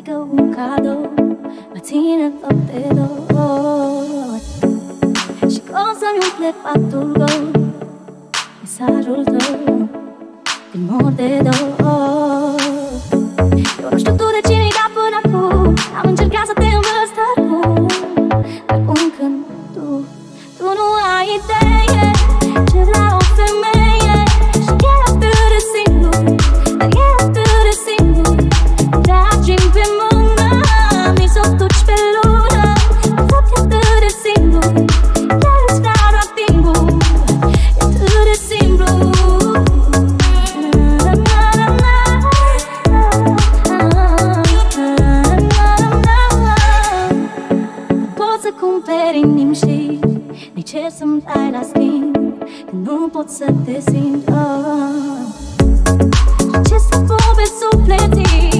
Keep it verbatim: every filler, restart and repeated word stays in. ay kabukado, matinag pagpedo. She calls on your flip up to go, it's a rule to il mordedo. Io non sto tu decini da puna fu, am încercat să te învăț tăcu, dar cum când tu, tu nu ai idee ce vrea o femeie și e atât de singur, dar e atât de singur. Tragem pe mână, mi s-o duci pe lună, de fapt e atât de singur, chiar îți vrea doar timpul, e atât de simplu. Ce să-mi dai la schimb, că nu pot să te simt, oh. Ce să povesti sufletii